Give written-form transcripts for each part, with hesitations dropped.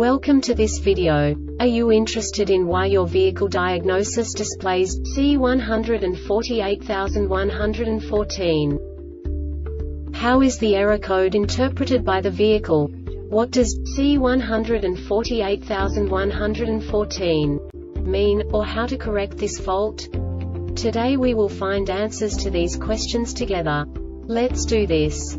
Welcome to this video. Are you interested in why your vehicle diagnosis displays C148114? How is the error code interpreted by the vehicle? What does C148114 mean, or how to correct this fault? Today we will find answers to these questions together. Let's do this.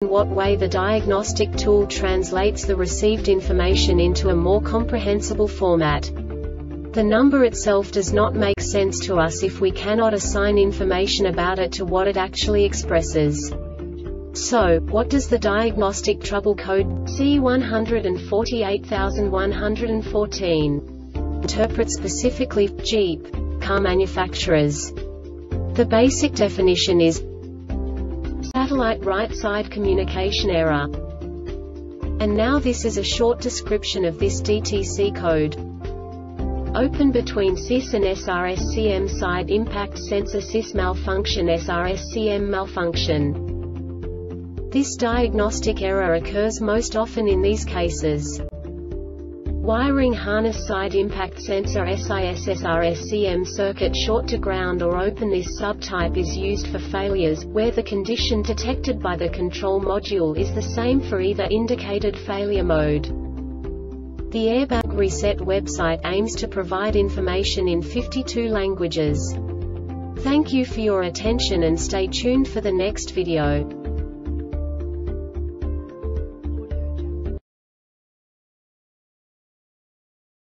what way the diagnostic tool translates the received information into a more comprehensible format. The number itself does not make sense to us if we cannot assign information about it to what it actually expresses. So, what does the diagnostic trouble code C148114 interpret specifically for Jeep car manufacturers? The basic definition is satellite right side communication error. And now this is a short description of this DTC code. Open between SIS and SRSCM side impact sensor SIS malfunction SRSCM malfunction. This diagnostic error occurs most often in these cases. Wiring harness side impact sensor SIS SRSCM circuit short to ground or open. This subtype is used for failures where the condition detected by the control module is the same for either indicated failure mode. The Airbag Reset website aims to provide information in 52 languages. Thank you for your attention and stay tuned for the next video.